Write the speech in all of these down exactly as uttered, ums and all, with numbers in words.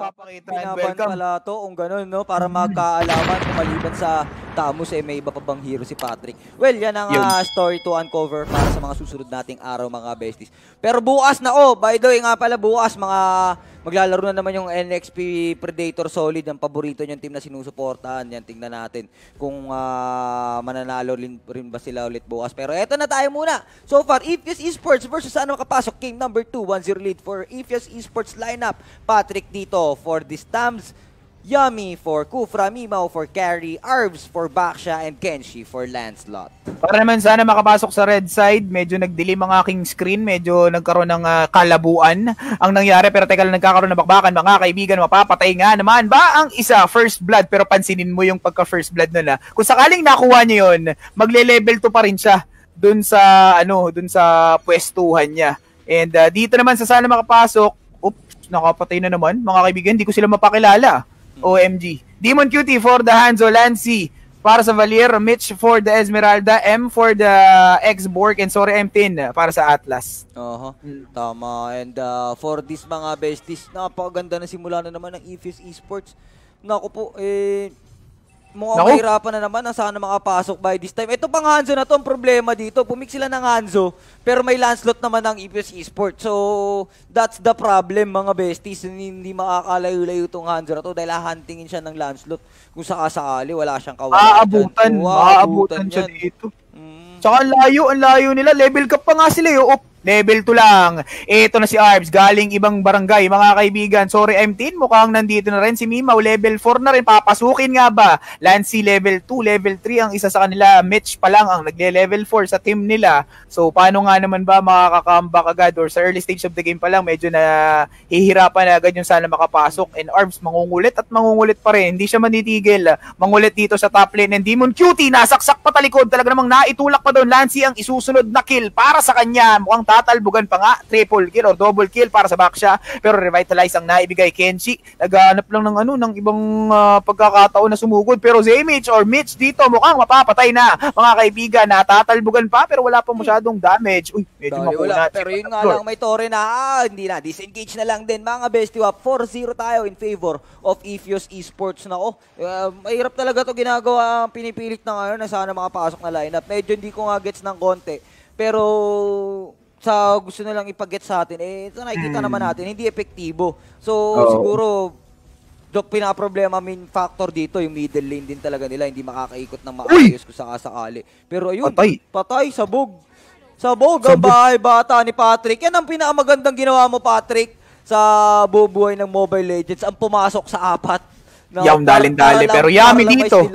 Papakita and welcome. Pala to, kung ganun, no? Para magkaalaman kung maliban sa Tamus, eh, may iba pa bang hero si Patrick. Well, yan ang uh, story to uncover para sa mga susunod nating araw, mga besties. Pero bukas na, oh, by the way nga pala, bukas, mga maglalaro na naman yung N X P Predator Solid, ang paborito niyong team na sinusuportahan. Yan, tingnan natin kung uh, mananalo rin ba sila ulit bukas. Pero eto na tayo muna. So far, Iphios Esports versus Sana Makapasok, game number two, one zero lead for Iphios Esports lineup. Patrick dito for the Stamps, Yami for Kufra, Mimaw for Carry, Arbs for Baksha, and Kenshi for Lancelot. Para naman sana makapasok sa red side, medyo nagdilim ang aking screen, medyo nagkaroon ng uh, kalabuan ang nangyari, pero teka lang, nagkakaroon ng bakbakan, mga kaibigan, mapapatay nga naman ba ang isa? First blood, pero pansinin mo yung pagka first blood nun, ha? Kung sakaling nakuha niya yun, magle-level two pa rin siya dun sa, ano, dun sa pwestuhan niya. And uh, dito naman sa sana makapasok, nakapatay na naman. Mga kaibigan, hindi ko sila mapakilala. O M G. Demon Cutie for the Hanzo, Lancy para sa Valier, Mitch for the Esmeralda, M for the X-Borg, and sorry, M ten para sa Atlas. Uh-huh. mm. Tama. And uh, for this, mga besties, napakaganda na simula na naman ng Iphios Esports. Naku po, eh, mukhang kahirapan na naman ang sana makapasok by this time. Ito pang Hanzo na to, ang problema dito, pumix sila ng Hanzo, pero may Lancelot naman ng Iphios Esports. So, that's the problem, mga besties. Hindi makakalayo-layo itong Hanzo na to dahil hahantingin siya ng Lancelot. Kung sakasakali, wala siyang kawalan. Maaabutan, maaabutan siya dito. Mm. Tsaka layo, ang layo nila. Level cap pa nga sila, yo. Op. Level two lang. Ito na si Arbs, galing ibang barangay, mga kaibigan. Sorry, M ten, mukhang nandito na rin si Mimaw. Level four na rin. Papasukin nga ba? Lancy, level two, level three. Ang isa sa kanila, Mitch pa lang ang nagle-level four sa team nila. So, paano nga naman ba makakakamba agad? Or sa early stage of the game pa lang, medyo na hihirapan na agad yung sana makapasok. And Arbs, mangungulit at mangungulit pa rin. Hindi siya manitigil. Mangulit dito sa top lane. And Demon Cutie, nasaksak patalikod. Talaga namang naitulak pa doon. Lancy ang isusunod na kill para sa kanya. Mukhang tatalbugan pa nga, triple kill or double kill para sa Baksha, pero revitalize ang naibigay Kenshi. Naghahanap lang ng ano, ng ibang uh, pagkakataon na sumugod, pero Zemich or Mitch dito mukhang mapapatay na, mga kaibigan. Natatalbugan pa, pero wala pa masyadong damage. Uy, medyo makunat. Pero yun nga lang, may tore na, ah, hindi na, disengage na lang din, mga bestie. four zero tayo in favor of Iphios Esports na. Oh, uh, mahirap talaga to ginagawa, ang pinipilit na ngayon na sana makapasok na lineup. Medyo hindi ko nga gets ng konti, pero sa gusto na lang ipag-get sa atin, eh, ito nakikita mm. naman natin, hindi epektibo. So, oh. siguro, dok, pinaproblema, main factor dito, yung middle lane din talaga nila, hindi makakaikot ng maayos kung sakasakali. Pero ayun, patay, patay sabog. Sabog ang bahay-bata ni Patrick. Yan ang pinakamagandang ginawa mo, Patrick, sa bubuhay ng Mobile Legends, ang pumasok sa apat. Yung dalin-dali, pero Yami dito.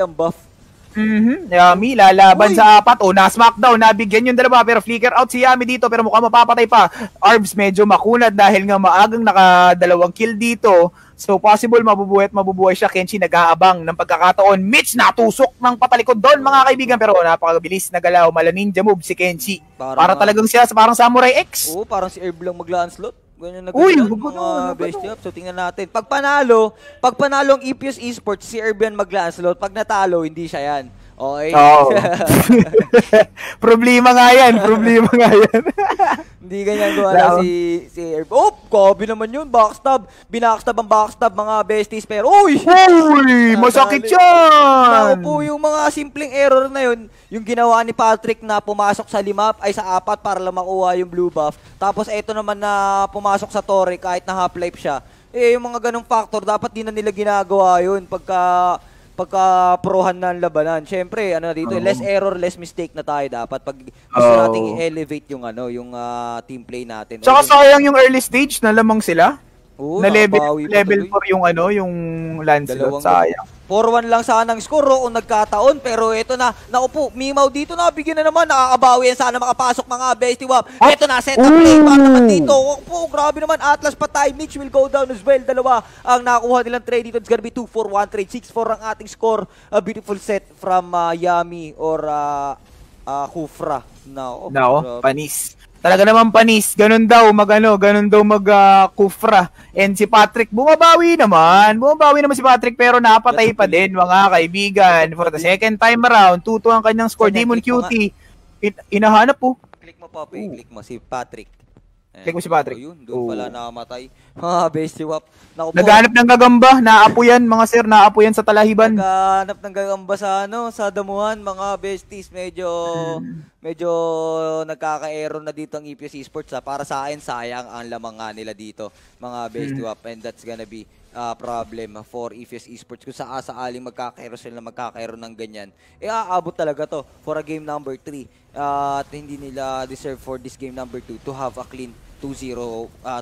Mm-hmm. Yami lalaban Uy. sa apat. O, na smackdown, nabigyan yung dalawa, pero flicker out si Yami dito, pero mukhang mapapatay pa. Arbs medyo makunad dahil nga maagang nakadalawang kill dito. So, possible mabubuhay at mabubuhay siya. Kenshi nag-aabang ng pagkakataon. Mitch natusok ng patalikod doon, mga kaibigan. Pero napakabilis na galaw. Mala ninja move si Kenshi. Para, para talagang siya parang Samurai X. Oo, parang si Herb lang mag-Lancelot. Ganyan na ganyan Uy, mga bestie up. So, tingnan natin. Pag panalo, pag panalo ang Iphios Esports, si Erbian mag-Lancelot. Pag natalo, hindi siya yan. Okay? Oo. Oh. Problema nga yan. Problema nga yan. Hindi ganyan gawa na si, si Erbian. Oh, kobi naman yun. Backstab. Binackstab ang backstab, mga besties. Pero, uy! Uy! Masakit yan! Naku po, yung mga simpleng error na yun, yung ginawa ni Patrick na pumasok sa lima, ay sa apat para lang makuha yung blue buff. Tapos ito naman na pumasok sa torre kahit na half-life siya. Eh, yung mga ganong factor, dapat din na nila ginagawa yun pagka, pagka prohan na ang labanan. Siyempre, ano na dito, um, less error, less mistake na tayo dapat pag gusto uh, natin i-elevate yung, ano, yung uh, team play natin. Tsaka okay, sayang yung early stage, nalamang sila. Oo, na level, level four yung ano, yung Lancelot, sayang. four one lang sana ang score o nagkataon, pero ito na, naupo, Mimaw dito na, bigyan na naman, nakakabawi yan, sana makapasok, mga bestie wap. Ito na, set up play, para naman dito, po, grabe naman, Atlas patay, Mitch will go down as well, dalawa ang nakuha nilang trade dito, it's gonna be two four one trade, six four ang ating score, a beautiful set from uh, Yami or uh, uh, Kufra. No, oh, no, panis. Talaga naman panis, ganun daw magano, ganun daw mag uh, Kufra. And si Patrick bumabawi naman, bumabawi naman si Patrick, pero napatay pa din, mga kaibigan. For the second time around, two two ang kanyang score. Demon Cutie, In inahanap po. Click mo, Poppy, click mo si Patrick. Check mo si Patrick. Ayun, doon oh. pala nakamatay. Ha, base swap. Naghanap ng gagamba, naapo yan mga sir, naapo yan sa Talahiban. Naghanap ng gagamba sa ano, sa damuhan mga besties, medyo medyo nagkaka-error na dito ang Iphios Esports. Ha. Para sa akin sayang ang lamang nga nila dito, mga base swap, and that's gonna be Uh, problem for Iphios Esports kung sa asaaling magkakaero sila na magkakaero ng ganyan. E aabot talaga to for a game number three uh, at hindi nila deserve for this game number two to have a clean two zero uh,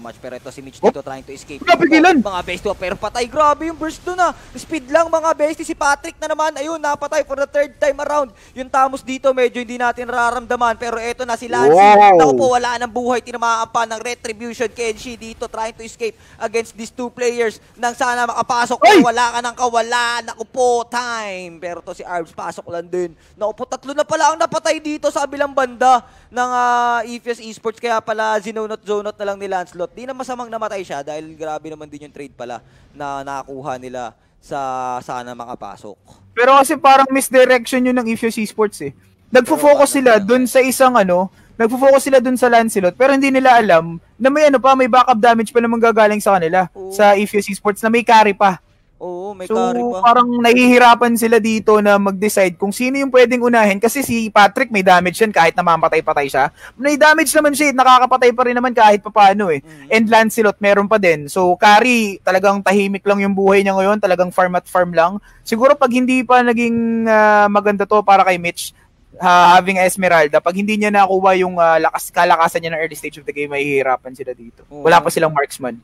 match. Pero ito si Mitch dito oh. trying to escape. Napigilan! Mga bestie, pero patay. Grabe yung burst doon ah. Speed lang mga bestie. Si Patrick na naman, ayun, napatay for the third time around. Yung Tamos dito, medyo hindi natin nararamdaman. Pero eto na si Lance. Wow. Naku po, wala ng buhay. Tinamaampan ng Retribution. Kenshi dito trying to escape against these two players. Nang sana makapasok na wala ka ng kawalan. Naku po, time. Pero to si Arbs, pasok lang din. Naku po, tatlo na pala ang napatay dito sa abilang banda ng uh, Iphios Esports. Kaya pala, zinonot, zonot na lang ni Lancelot. Di na masamang namatay siya dahil grabe naman din yung trade pala na nakakuha nila sa sana makapasok. Pero kasi parang misdirection yun ng Iphios Esports eh. Nagpo-focus sila dun sa isang ano, nagpo-focus sila dun sa Lancelot, pero hindi nila alam na may ano pa, may backup damage pa naman gagaling sa kanila, oo, sa Iphios Esports na may carry pa. Oo, may so, carry pa. So parang nahihirapan sila dito na mag-decide kung sino yung pwedeng unahin, kasi si Patrick may damage yan kahit namamatay-patay siya. May damage naman siya, nakakapatay pa rin naman kahit papaano eh. Mm-hmm. And Lancelot meron pa din. So carry, talagang tahimik lang yung buhay niya ngayon, talagang farm at farm lang. Siguro pag hindi pa naging uh, maganda to para kay Mitch, Uh, having Esmeralda, pag hindi niya nakuha yung uh, lakas, kalakasan niya ng early stage of the game, mahihirapan sila dito. Oo. Wala pa silang marksman.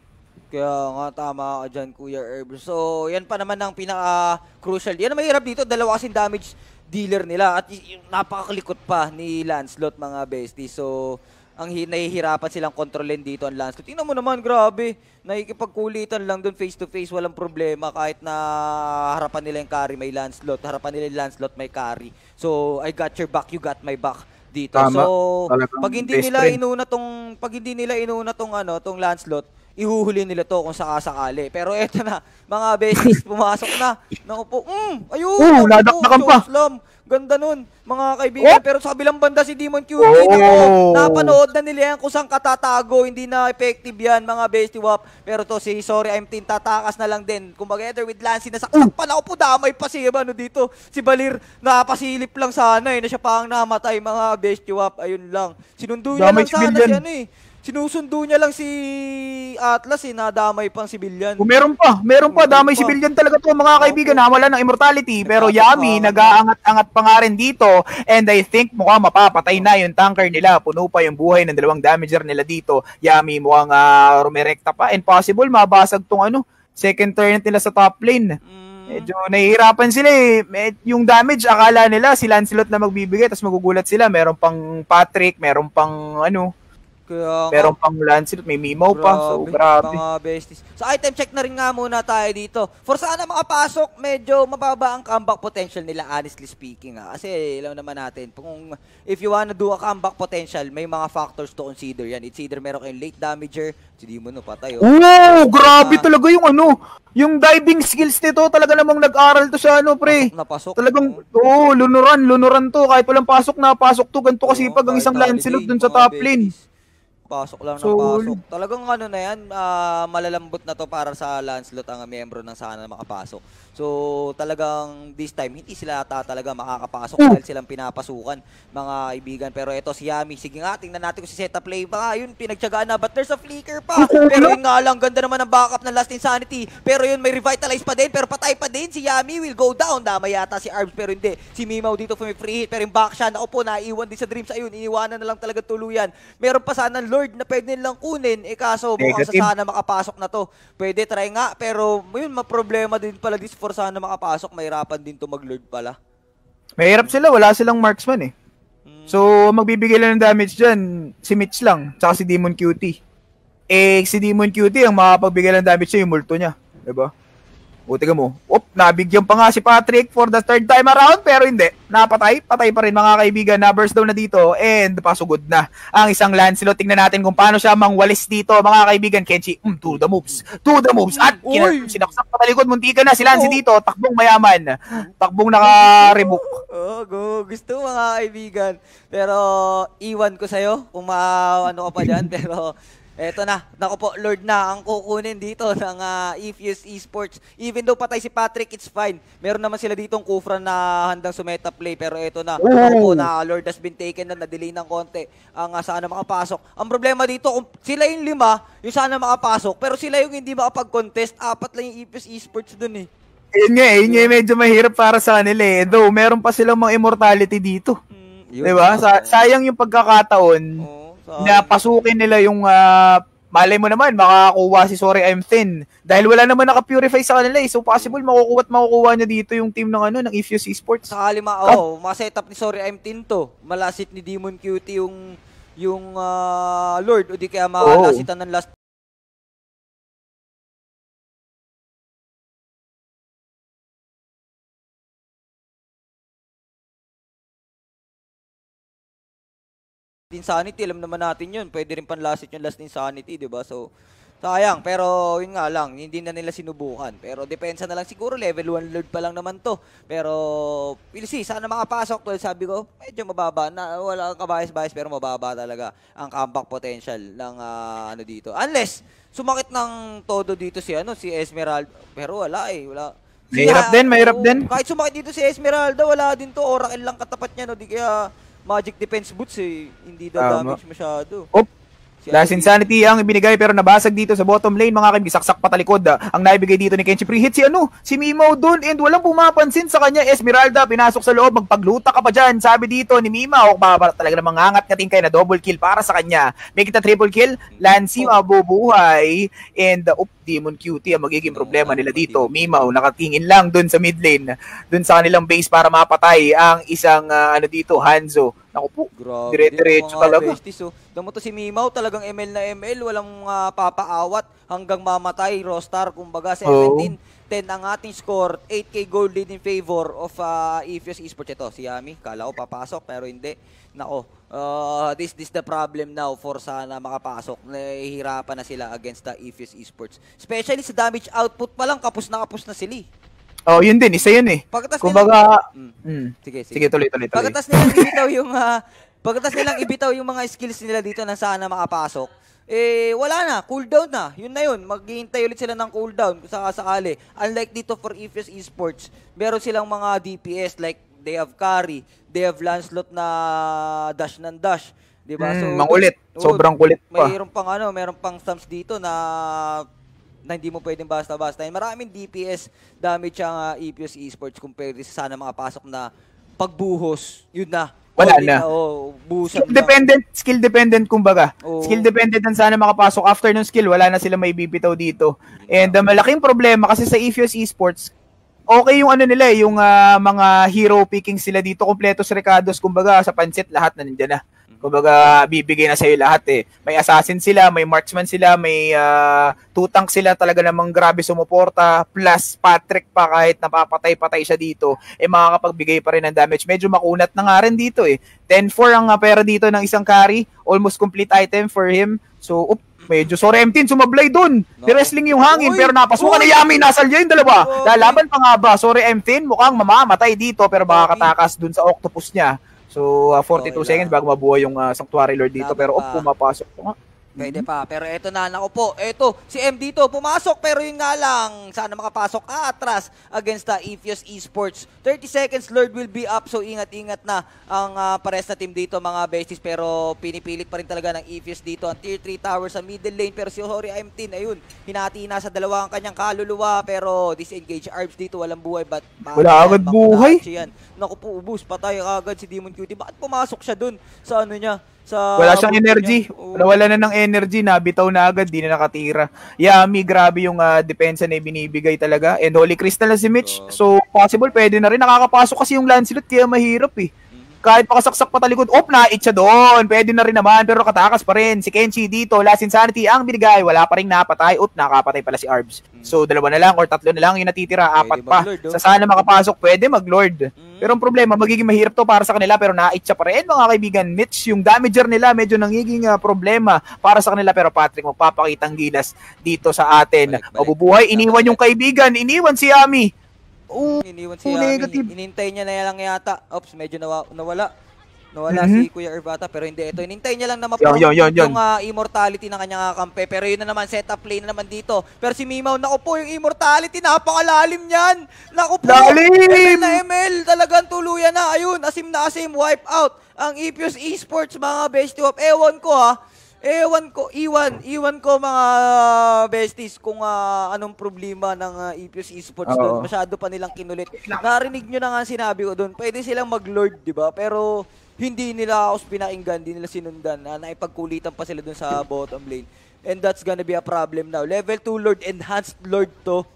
Kaya nga, tama ka dyan, Kuya Herb. So, yan pa naman ang pinaka-crucial. Yan ang mahirap dito, dalawa kasing damage dealer nila at napakalikot pa ni Lancelot, mga bestie. So, ang nahihirapan silang kontrolin dito ang Lancelot. Tingnan mo naman, grabe. Nakikipagkulitan lang doon face-to-face, walang problema. Kahit na harapan nila yung carry, may Lancelot. Harapan nila yung Lancelot, may carry. So, I got your back, you got my back dito. Tama. So, talagang pag hindi nila friend. inuna tong pag hindi nila inuna tong ano, tong Lancelot, ihuhuli nila to kung sakasakali. Pero eto na, mga besties, pumasok na. Naku po, mm, ayun! Oo, nadakdakan pa. Slam. Ganda nun, mga kaibigan. What? Pero sa kabilang banda si Demon Cutie, oh. napanood na nila yan kung saan katatago. Hindi na effective yan, mga bestie wap. Pero to si Sorry I'm Team, tatakas na lang din. Kung mag-ether with Lancy, nasaksak pa na ako po, damay pa siya. Ano dito, si Valier, napasilip lang sana eh. Na siya pa ang namatay, mga bestie wap. Ayun lang, sinundo niya damage lang sana billion. si ano eh. Sinusundo niya lang si Atlas eh, nadamay pang civilian. Oh, meron pa, meron pa, damay si civilian talaga to mga kaibigan, okay. Wala ng immortality, pero Yami, nag-aangat-angat pa nga rin dito, and I think mukhang mapapatay na yung tanker nila, puno pa yung buhay ng dalawang damager nila dito. Yami mukhang uh, rumerekta pa, and possible mabasag tong ano, second turn nila sa top lane. Mm. Medyo nahihirapan sila eh. Yung damage, akala nila si Lancelot na magbibigay, tapos magugulat sila, meron pang Patrick, meron pang ano, meron pang Lancelot, may Mimaw pa. So, grabe. Mga besties. So, item check na rin nga muna tayo dito. For sana makapasok, medyo mababa ang comeback potential nila, honestly speaking. Ha. Kasi, alam naman natin, kung if you wanna do a comeback potential, may mga factors to consider yan. It's either meron kayong late damager, si Demon, no, patay. Oh, wow, grabe na talaga yung ano, yung diving skills nito, talaga namang nag-aral to sa ano, pre. Napasok. Talagang, oo, oh, lunuran, lunuran to. Kahit walang pasok, napasok to. Ganito kasi oh, pag ang isang Lancelot dun sa top lane. Pasok lang so, ng pasok. Talagang ano na yan, uh, malalambot na to para sa Lancelot ang miyembro ng sana makapasok. So talagang this time, hindi sila ta talaga makakapasok dahil silang pinapasukan, mga kaibigan. Pero ito si Yami, sige nga, tingnan natin kung si Zeta play ba. Yun, pinagtyagaan na, but there's a flicker pa. Pero yun nga lang, ganda naman ang backup ng Last Insanity. Pero yun, may revitalize pa din, pero patay pa din. Si Yami will go down. Dama yata si Arbs, pero hindi. Si Mimaw dito for may free hit, pero yung Baksha, ako po, naiwan din sa dreams. Ayun, iniwanan na lang talaga tuluyan. Meron pa sana ng na pwede nilang kunin, eh kaso mukhang sa sana makapasok na to. Pwede, try nga, pero yun, maproblema din pala this for sana makapasok, mahirapan din to mag-lord pala. Mahirap sila, wala silang marksman eh. Hmm. So, magbibigay lang ng damage dyan, si Mitch lang, tsaka si Demon Cutie. Eh, si Demon Cutie, ang makapagbigay lang ng damage siya, yung multo niya. Diba? O, tiga mo. Oop, nabigyan pa nga si Patrick for the third time around, pero hindi. Napatay. Patay pa rin mga kaibigan. Numbers down na dito. And pasugod na ang isang Lancelot. Tingnan natin kung paano siya mangwalis dito, mga kaibigan. Kenshi, mm, to the moves. To the moves. At sinaksak patalikod. Muntika na si Lancy dito. Takbong mayaman. Takbong naka-remove. Oh, go. Gusto mga kaibigan. Pero iwan ko sa'yo. Umaano ka pa dyan. Pero... eto na, naku po, Lord na ang kukunin dito ng uh, Iphios Esports. Even though patay si Patrick, it's fine. Meron naman sila ditong Kufra na handang sumeta play. Pero eto na, naku po na, Lord has been taken na, na-delay ng konti ang uh, Sana Makapasok. Ang problema dito, kung sila yung lima, yung Sana Makapasok. Pero sila yung hindi makapag-contest, apat lang yung Iphios Esports dun eh. Yun nga, yun nga, medyo mahirap para sa kanila eh. Though, meron pa silang mga immortality dito. Mm, yun, diba? Sa sayang yung pagkakataon. Oh. So, na pasukin nila yung uh, malay mo naman makakuha si Sorry I'm Thin dahil wala naman naka-purify sa kanila eh. So possible makukuha at makukuha niya dito yung team ng ano ng Iphios Esports. Sakali ma oh, ma-setup ni Sorry I'm Thin to. Malasit ni Demon Cutie yung yung uh, Lord o di kaya malasitan oh. ng last Insanity, alam naman natin yun. Pwede rin panlasit yung Last Insanity, di ba? So, sayang. Pero, yun nga lang, hindi na nila sinubukan. Pero, depensa na lang siguro. Level one load pa lang naman to. Pero, we'll see. Sana makapasok. Well, sabi ko, medyo mababa. Na, wala kang kabayas-bayas, pero mababa talaga ang comeback potential ng uh, ano dito. Unless, sumakit ng todo dito si, ano, si Esmeralda. Pero, wala eh. Wala. Mahirap din, mahirap din. Kahit sumakit dito si Esmeralda, wala din to. Oracle lang katapat niya, no? Di kaya... Magic Defense Boots eh, hindi daw damage masyado. Oop! Last Insanity ang ibinigay pero nabasag dito sa bottom lane mga kaibigan. Saksak patalikod ah. Ang naibigay dito ni Kenshi pre-hit si ano, si Mimaw doon and walang pumapansin sa kanya. Esmeralda pinasok sa loob, magpagluta ka pa dyan. Sabi dito ni Mimaw, baka talaga namang angat kating kayo na double kill para sa kanya. May kita triple kill, Lancy mabubuhay and uh, oop, Demon Cutie ang magiging problema nila dito. Mimaw nakatingin lang doon sa mid lane, doon sa kanilang base para mapatay ang isang uh, ano dito, Hanzo. Naku po, dire-diretso talaga. So, damo to si Mimaw, talagang M L na M L, walang uh, papaawat hanggang mamatay, Rostar, kumbaga, seventeen ten ang ating score, eight K gold lead in favor of uh, Iphios Esports. Ito, si Yami, kala ko papasok, pero hindi. Nako, uh, this is the problem now for Sana Makapasok. Nahihirapan na sila against the Iphios Esports. Especially sa damage output pa lang, kapos na kapos na sila. Oh, yun din, isa yun eh. Pagkatas kumbaga, nila, mm, mm, sige, sige. sige, tuloy, tuloy, tuloy. Pagkatas nilang ibitaw yung, uh, pagkatas nilang ibitaw yung mga skills nila dito na Sana Makapasok, eh, wala na, cooldown na, yun na yun. Maghihintay ulit sila ng cooldown sa sakali. Unlike dito for Iphios Esports, meron silang mga D P S like they have carry, they have Lancelot na dash ng dash. Diba? Mm, so, mangulit, oh, sobrang kulit pa. Mayroon pang ano, mayroon pang stamps dito na... na hindi mo pwedeng basta-basta. Maraming D P S damage ang uh, Iphios Esports compared sa Sana Makapasok na pagbuhos. Yun na. Wala na. na oh, skill dependent, skill dependent kumbaga. Oh. Skill dependent ang Sana Makapasok. After ng skill, wala na sila may bibitaw dito. And uh, malaking problema kasi sa Iphios Esports, okay yung ano nila, yung uh, mga hero picking sila dito. Kompletos recados kumbaga sa pancit, lahat na nandyan na. Kumbaga, bibigay na sa'yo lahat eh. May assassin sila, may marksman sila, may uh, two-tank sila, talaga namang grabe sumuporta, plus Patrick pa kahit napapatay-patay siya dito, eh makakapagbigay pa rin ng damage. Medyo makunat na nga rin dito eh. ten four ang pera dito ng isang carry, almost complete item for him. So, oop, medyo sorry, M ten, sumablay dun. Ni-wrestling yung hangin, oy, pero napasukan na Yami, nasalya yung dalawa. Lalaban pa nga ba? Sorry, M ten, mukhang mamamatay dito, pero makakatakas dun sa octopus niya. So, uh, forty-two seconds bago mabuhay yung uh, Sanctuary Lord dito. Laba pero, oh, pumapasok po nga. Pwede pa. Pero eto na, nako po. Eto, si M dito, pumasok. Pero yun nga lang, Sana Makapasok. Atras against the Iphios Esports. thirty seconds, Lord will be up. So, ingat-ingat na ang uh, pares na team dito, mga besties. Pero, pinipilit pa rin talaga ng Iphios dito. Ang tier three tower sa middle lane. Pero si Sorry I'm Thin, ayun, hinati na sa dalawang kanyang kaluluwa. Pero, disengage Arbs dito. Walang buhay. But, wala agad buhay? Naku po, ubus. Patay agad si Demon Cutie. Bakit pumasok siya dun sa ano niya? Sa wala siyang energy. Oh. Wala na ng energy. Nabitaw na agad. Di na nakatira. Yami, grabe yung uh, depensa na binibigay talaga. And Holy Crystal na si Mitch. So, possible, pwede na rin. Nakakapasok kasi yung Lancelot. Kaya mahirap eh. Kahit pakasaksak patalikod, op na, itcha doon. Pwede na rin naman, pero katakas pa rin. Si Kenshi dito, Last Insanity ang binigay. Wala pa rin napatay. Op, nakapatay pala si Arbs. Mm. So, dalawa na lang or tatlo na lang yung natitira. Apat pwede pa. Lord, sa Sana Makapasok, pwede mag-Lord. Mm. Pero ang problema, magiging mahirap to para sa kanila, pero na-itcha pa rin, mga kaibigan. Mitch, yung damager nila, medyo nangiging uh, problema para sa kanila. Pero Patrick, magpapakitang gilas dito sa atin. Mabubuhay, iniwan yung kaibigan. Iniwan si Yami. Oh, iniwan si Yami. Oh, inintay niya na lang yata. Oops, medyo nawa nawala. Nawala mm-hmm. si Kuya Urbata, pero hindi ito. Inintay niya lang na mapuro yung, yung, yung uh, immortality ng kanyang kakampi. Pero yun na naman, setup play na naman dito. Pero si Mimaw, naku po, yung immortality, napakalalim niyan. Naku po, M L na M L. Talagang tuluyan na. Ayun, asim na asim, wipe out. Ang Iphios Esports, mga bestie of. Ewan ko ha. Ewan ko, iwan, iwan ko mga besties kung uh, anong problema ng uh, Iphios Esports uh -oh. doon. Masyado pa nilang kinulit. Narinig nyo na nga sinabi ko doon, pwede silang mag-lord, di ba? Pero hindi nila ako pinakinggan, hindi nila sinundan. Uh, naipagkulitan pa sila doon sa bottom lane. And that's gonna be a problem now. Level two Lord, enhanced Lord to.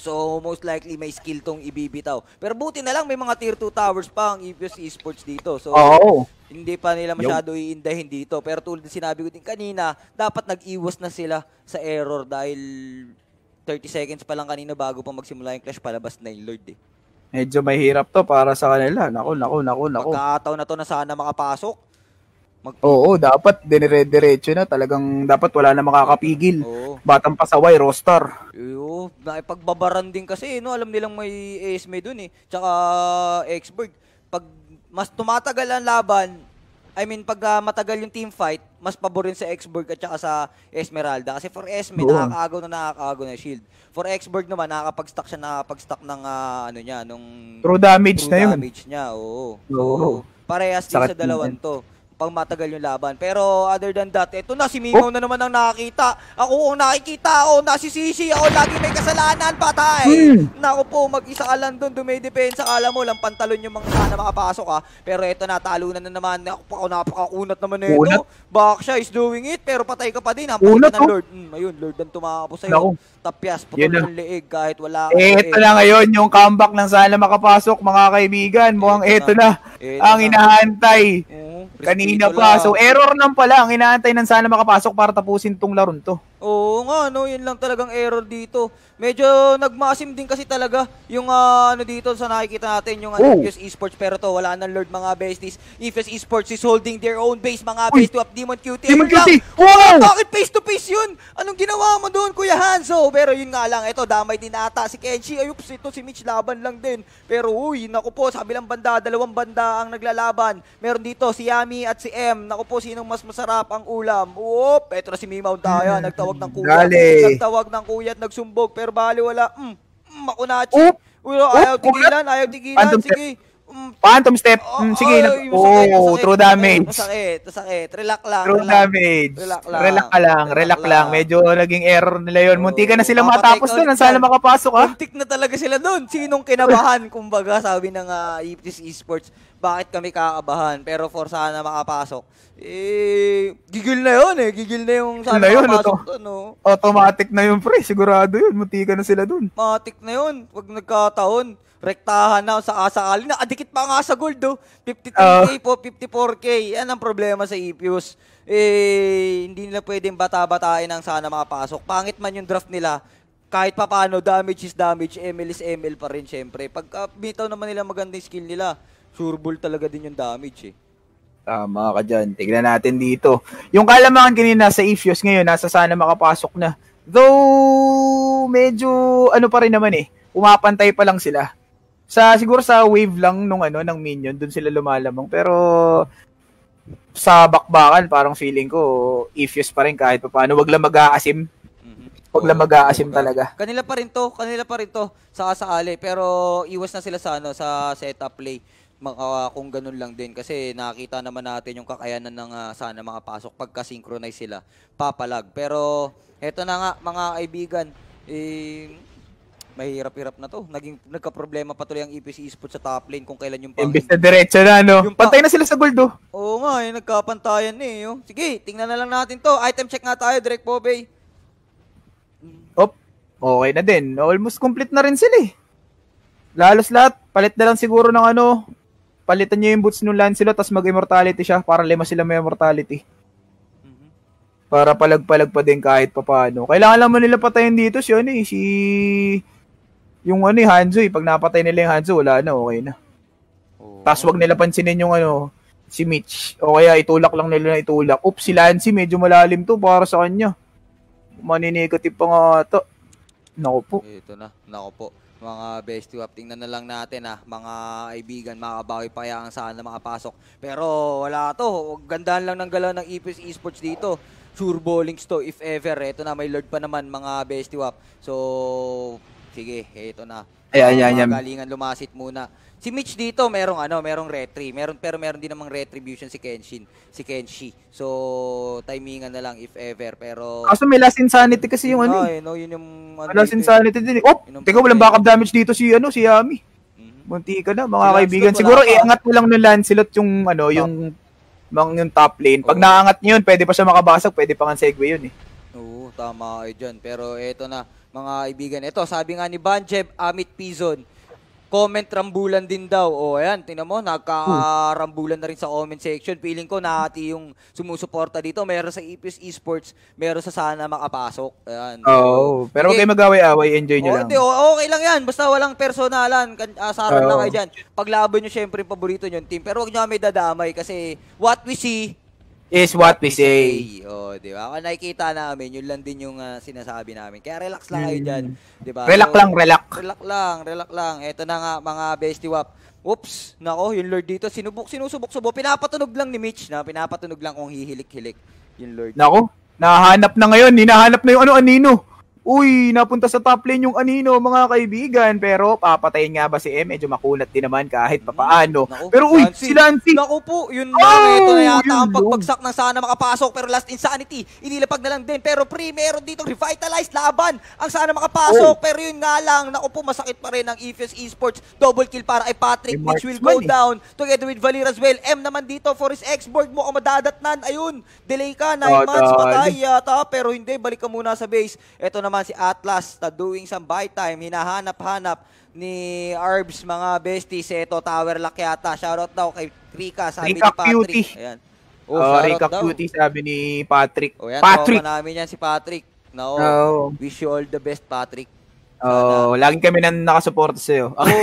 So, most likely, may skill tong ibibitaw. Pero buti na lang, may mga tier two towers pa ang Iphios Esports dito. So, oh. hindi pa nila masyado iindahin dito. Pero tulad ng sinabi ko din kanina, dapat nag-iwas na sila sa error dahil thirty seconds pa lang kanina bago pa magsimula yung clash, palabas na yung Lord eh. Medyo mahirap to para sa kanila. Naku, naku, naku, naku. Pagkakataon na to na Sana Makapasok. Mag Oo, dapat dinire-diretso na. Talagang dapat wala na makakapigil. Oo. Batang pasaway, roster. Oo, nakipagbabaran din kasi, no? Alam nilang may Esme dun eh. Tsaka X-Borg. Pag mas tumatagal ang laban, I mean, pag uh, matagal yung team fight, mas paborin sa X-Borg at saka sa Esmeralda. Kasi for Esme, Oo. nakakaagaw na nakakaagaw na shield. For X-Borg naman, nakakapag-stack siya, nakakapag-stack ng uh, ano niya, nung... True damage true na yun. damage niya, oo. Oo. oo. Parehas din sa dalawang to. Pag matagal yung laban. Pero other than that, eto na, si Mimaw na naman ang nakakita. Ako ang nakikita, ako nasisisi, ako lagi may kasalanan, patay! Mm. Naku po, mag-isa ka lang doon, dumidepensa, kala mo lang pantalon yung mga Sana Makapasok ha. Pero eto na, talunan na naman, ako napakakunat naman eto. Unat? Baksha is doing it, pero patay ka pa din. Ang patay ng Lord. Mm, ayun, Lord ang tumakapos sa'yo. Tapyas, putol yung leeg kahit wala ka. Eto na ngayon, yung comeback ng Sana Makapasok, mga kaibigan. Mukhang eto na, ang hinahantay. Kanina pa. So, error lang pala. Ang inaantay ng Sana Makapasok para tapusin tong laro to. Oo nga, no? Yun lang talagang error dito. Medyo nagmaasim din kasi talaga yung uh, ano dito sa nakikita natin, yung Iphios oh. Esports. Pero to, wala nang Lord, mga besties. Iphios Esports is holding their own base, mga base to up. Demon Cutie. Demon Cutie! Wow! Bakit face to face yun? Anong ginawa mo doon, Kuya Hanzo? Pero yun nga lang, ito, damay din ata si Kenshi. Ayups, ito si Mitch, laban lang din. Pero uy, naku po, sa kabilang banda, dalawang banda ang naglalaban. Meron dito si Yami at si M. Naku po, sinong mas masarap ang ulam? Oop, eto na si Mimaw tayo. Nagtawag ng kuyat. Nagtawag ng kuyat, nagsumbog. Pero bali wala. Mm, mm, makunachi. Ayaw tigilan, ayaw tigilan. Phantom sige. Mm, Phantom step. Mm, sige. Oh, true damage. Masakit, masakit. Relax lang. True damage. Relax lang. Relax lang, relax lang. Medyo naging error nila yun. Munti ka na sila matapos doon. Ang Sana Makapasok ha. Muntik na talaga sila doon. Sinong kinabahan? Kumbaga, sabi ng Iphios Esports. Bakit kami kakabahan? Pero for Sana Makapasok, eh, gigil na yun eh. Gigil na yung Sana na yun, Makapasok doon, no? Automatic na yun, pre. Sigurado yun. Mutika na sila doon. Matik na yun. Pag nagkataon, rektahan na sa asakali. Nakadikit pa nga sa gold, oh. fifty-three K uh, po, fifty-four K. Yan ang problema sa Iphios. Eh, hindi nila pwedeng bata-batain ang Sana Makapasok. Pangit man yung draft nila. Kahit pa paano, damage is damage. M L is M L pa rin, syempre. Pag uh, bitaw naman nila maganda yung skill nila, sureball talaga din yung damage eh. Tama ka dyan. Tignan natin dito. Yung kalamangan kanina sa Iphios ngayon, nasa Sana Makapasok na. Though, medyo ano pa rin naman eh. Umapantay pa lang sila. Sa, siguro sa wave lang nung ano, ng minion, dun sila lumalamang. Pero, sa bakbakan, parang feeling ko, Iphios pa rin kahit pa paano. Wag lang mag-aasim. Huwag lang mag-aasim talaga. Kanila pa rin to. Kanila pa rin to. Saka sa ali. Pero, iwas na sila sa, ano, sa setup play. Uh, kung ganun lang din kasi nakita naman natin yung kakayanan ng uh, Sana Makapasok pagka-synchronize sila, papalag. Pero eto na nga mga kaibigan, eh, mahirap-hirap na to. Naging nagka-problema pa tuloy ang Iphios Esports sa top lane kung kailan yung pang... Imbis na diretso na, no? Yung pantay na sila sa gold, oh. Oo nga, yung nagkapantayan eh. Oh. Sige, tingnan na lang natin to. Item check nga tayo, direct po, bay. Op, okay na din. Almost complete na rin sila eh. Lalos lahat, palit na lang siguro ng ano... Palitan niyo yung boots ng Lancelot tapos mag-immortality siya para lima sila may immortality. Para palag-palag pa din kahit papaano. Kailangan lang nila patayin dito si ano eh, si yung ano eh, Hanzo eh. Pag napatay nila yung Hanzo, wala na, okay na. Oh. Tapos wag nila pansinin yung ano, si Mitch. O kaya itulak lang nila na itulak. Oops, si Lancy medyo malalim to para sa kanya. Maninegotip pa nga to. Naku po. Ito na, naku po. Mga best two up, tingnan na lang natin ha, mga kaibigan, makabawi pa kaya ang Sana Makapasok. Pero wala to, gandaan lang ng galaw ng Iphios Esports dito. Sure bowlings to, if ever. Ito na, may Lord pa naman mga best two up. So, sige, ito na. Ayan, ayan, ayan. Galingan lumasit muna. Si Mitch dito, merong ano, merong retry, meron pero meron din namang retribution si Kenshin, si Kenshi. So, timingan na lang if ever, pero kaso may last insanity kasi yung ano. No, yun yung ano, last insanity din. Oh, teka, walang backup damage dito si ano, si Yami. Munti ka na, mga kaibigan. Siguro iangat mo lang ng Lancelot yung ano, yung yung top lane. Pag naangat niyo yun, pwede pa siya makabasag, pwede pa ngang segue yun eh. Oo, tama ay diyan. Pero eto na, mga kaibigan. Eto, sabi nga ni Banjeb, Amit Pizon. Comment rambulan din daw. O, ayan, tingnan mo, nagka-rambulan na rin sa comment section. Feeling ko nahati yung sumusuporta dito. Meron sa Iphios Esports, meron sa Sana Makapasok. Ayan. Oo, oh, pero okay, okay mag-away-away, enjoy nyo oh, lang. Hindi, okay lang yan, basta walang personalan. Asaran oh. lang kayo dyan. Paglaban nyo, syempre yung paborito nyo yung team. Pero huwag nyo kami dadamay kasi what we see is what we say. Oh, di ba? Kung nakikita namin, yun lang din yung uh, sinasabi namin. Kaya relax lang kayo dyan. Di ba? Relax so, lang, relax. Relax lang, relax lang. Ito na nga, mga bestie wap. Oops, nako, yung Lord dito, sinubok, sinusubok-subok. Pinapatunog lang ni Mitch na, pinapatunog lang kung hihilik-hilik yung Lord. Nako, nahanap na ngayon, hinahanap na yung ano, Anino. Uy, napunta sa top lane yung Anino, mga kaibigan. Pero, papatayin nga ba si M? Medyo makulat din naman kahit papaano. Naku, pero uy, si Lancy! Naku po, yun na. Oh, ito na yata ang pagpagsak ng Sana Makapasok. Pero Last Insanity, inilapag na lang din. Pero pre, meron dito Revitalize, laban ang Sana Makapasok. Oh. Pero yun nga lang, naku po, masakit pa rin ang Iphios Esports. Double kill para kay Patrick, which will go eh. down together with Valier as well. M naman dito for his X-Borg mo, madadatnan. Ayun, delay ka, nine months, patay yata. Pero hindi, balik ka muna sa base. Ito na naman si Atlas na doing some buy time, hinahanap-hanap ni Arbs, mga besties. Eto, tower lock yata. Shoutout daw kay Rika, sabi Rika ni Patrick. Ayan. Oh, oh Rika daw. Cutie, sabi ni Patrick. Oh, yan, Patrick! Tawa namin yan si Patrick. No, oh. Wish you all the best, Patrick. Oh, laging kami nang nakasuporta sa'yo. Ako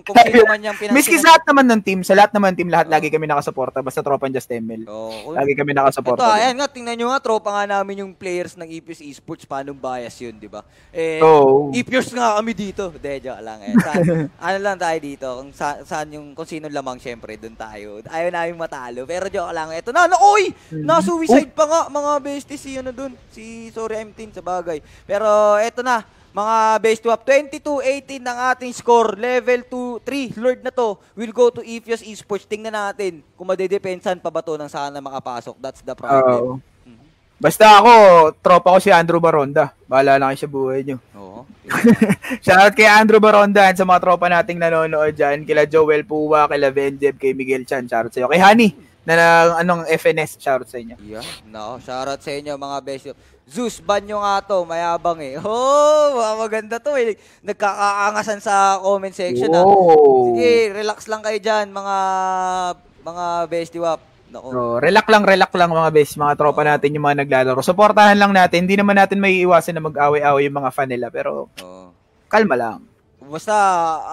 kung sino man yung pinag- Miski sa lahat naman ng team, sa lahat naman ng team, lahat oh. lagi kami nakasuporta. Basta tropa ng Just M L. Oh. Lagi kami nakasuporta. Ito, ayan nga, tingnan nyo nga, tropa nga namin yung players ng Iphios Esports. Paano bias yun, di ba? Eh, oh. Iphios nga kami dito. Dejo lang. Eh. Saan, ano lang tayo dito? Kung, sa, saan yung, kung sino lamang, syempre, dun tayo. Ayaw namin matalo. Pero joke lang. Ito na, na, oy! Na-suicide oh. pa nga, mga besties. Si, ano dun? Si, sorry, M ten, sa bagay. Pero, eto na. Mga base to up, twenty-two eighteen ng ating score, level two three, Lord na to, will go to Iphios Esports. Tingnan natin kung madedepensan pa ba to ng Sana Makapasok. That's the problem. Uh, mm-hmm. Basta ako, tropa ko si Andrew Baronda. Bahala na kayo sa buhay nyo. Oo. Shoutout kay Andrew Baronda and sa mga tropa nating nanonood dyan, kila Joel Puwa, kila Venjeb, kay Miguel Chan. Shoutout sa'yo. Kay Honey, na ng anong F N S, shoutout sa inyo. Yeah, no, shoutout sa inyo mga base to up. Zeus, ban nyo nga to, mayabang eh. Oh, maganda to eh. Nagkakaangasan sa comment section. Whoa. Ha. Sige, relax lang kayo dyan, mga, mga bestie wap. So, relax lang, relax lang mga best, mga tropa oh. natin, yung mga naglalaro. Supportahan lang natin, hindi naman natin may iwasan na mag-away-away yung mga fan nila, pero oh. kalma lang. Basta,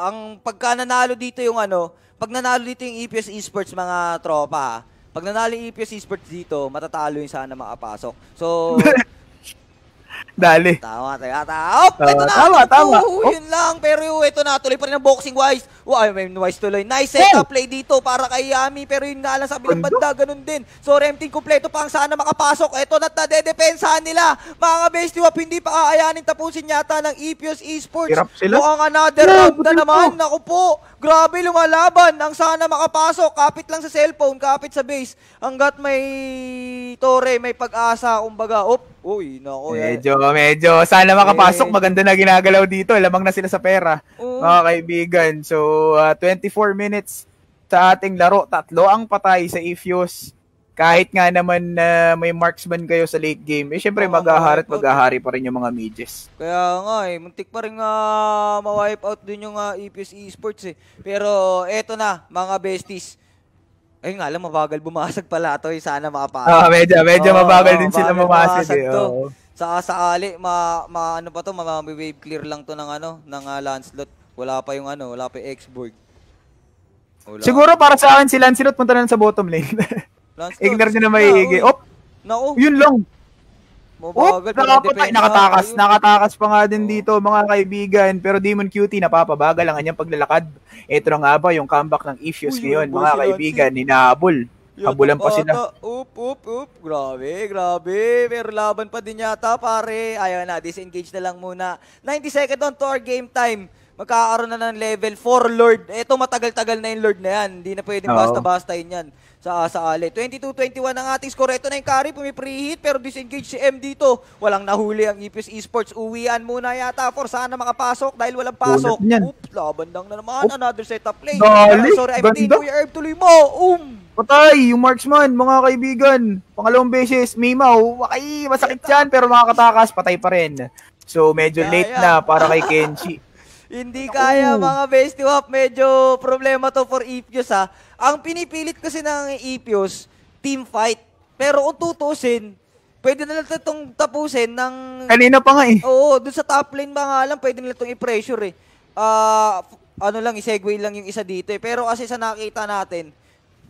ang pagka nanalo dito yung ano, pag nanalo dito yung Iphios Esports, mga tropa, pag nanalo yung Iphios Esports dito, matatalo yung Sana Makapasok. So, dali. Tama, tama, tama. Oh, ito na. Tama, tama. Oh, yun lang. Pero ito na. Tuloy pa rin ang boxing wise. Wow, may wise tuloy. Nice set up play dito para kay Yami. Pero yun nga lang, sabi ng banda, ganun din. So, Remting kumpleto pa ang Sana Makapasok. Ito na, nadedepensahan nila. Mga bestie wap, hindi pa kakayanin tapusin yata ng Iphios Esports. Hirap sila. Mukhang another round na naman. Naku po. Grabe, lumalaban ang Sana Makapasok. Kapit lang sa cellphone, kapit sa base. Hanggat may tore, may pag-asa, kumbaga. Op. Uy, nako. Medyo, medyo. Sana Makapasok. Maganda na ginagalaw dito. Lamang na sila sa pera. Uh, mga kaibigan. So, uh, twenty-four minutes sa ating laro. Tatlo ang patay sa Iphios. kahit nga naman na uh, may marksman kayo sa late game, eh syempre mag-ahari at mag-ahari pa rin yung mga mages. Kaya nga eh, muntik pa rin uh, ma-wipe out dun yung uh, Iphios Esports eh. Pero eto na mga besties. Ayun nga lang, mabagal bumasag pala ito eh. Sana makapasok. Oh, medyo, medyo oh, mabagal din sila bumasag eh. Oh. Sa saali, ma, ma ano pa to, ma-wave clear lang to ng ano, ng uh, Lancelot. Wala pa yung ano, wala pa yung X-Borg. Siguro para sa akin si Lancelot punta na sa bottom lane. Ignore nyo na may i-igi. Op! Yun lang! Op! Nakapatay. Nakatakas. Nakatakas pa nga din dito mga kaibigan. Pero Demon Cutie napapabagal ang kanyang paglalakad. Ito na nga ba yung comeback ng Iphios ngayon mga kaibigan. Hinahabol. Habulan pa sila. Oop, oop, oop. Grabe, grabe. Pero laban pa din yata pare. Ayaw na. Disengage na lang muna. ninety seconds on to our game time. Magkakaroon na ng level four Lord. Ito matagal-tagal na yung Lord na yan. Hindi na pwedeng basta-basta yun yan sa saali. twenty-two twenty-one ang ating score. Ito na yung carry. Pumi-preheat pero disengage si M dito. Walang nahuli ang Iphios Esports. Uwian muna yata for Sana Makapasok dahil walang pasok. Oops, labandang na naman. Oop. Another setup play. Dali, sorry, I'm din. Kuya Herb, tuloy mo. Um. Patay, yung marksman, mga kaibigan. Pangalawang beses, Mimaw. Ay, masakit yan pero makakatakas. Patay pa rin. So, medyo yeah, late yeah. na para kay Kenshi. Hindi kaya mga bestie wap, medyo problema to for Iphios ha. Ang pinipilit kasi ng Iphios, team fight. Pero kung tutusin, pwede na lang itong tapusin ng... Kanina pa nga eh. Oo, dun sa top lane ba nga lang, pwede na lang itong i-pressure eh. Uh, ano lang, i-segue lang yung isa dito eh. Pero kasi sa nakita natin,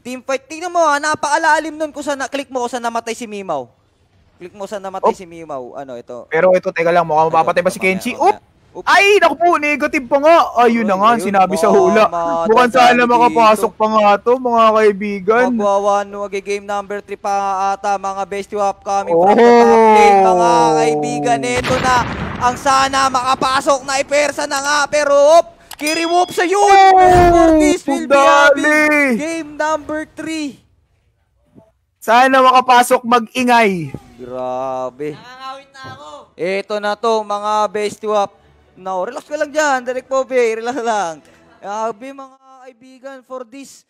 team fight, tingnan mo ha, napakalalim nun kung saan, click mo kung saan namatay si Mimaw. Click mo saan namatay oh. si Mimaw, ano ito. Pero ito, teka lang, mukhang mapapatay ba si Kenshi? Oop! Oops. Ay, naku po, negative pa nga. Ayun na nga, sinabi sa hula. Mukhang sana makapasok pa nga ito, mga kaibigan. Magwawanwag, game number three pa ata, mga bestie wap kami. Oh. From the top lane, mga kaibigan, ito na. Ang Sana Makapasok na ipersa na nga, pero op, kiriwop sa yun. Oh, this will be having game number three. Sana Makapasok, mag-ingay. Grabe. Nakakawit na ako. Ito na to, mga bestie wap. No, relax ka lang dyan, Derek Pope, relax lang. Abi mga kaibigan, for this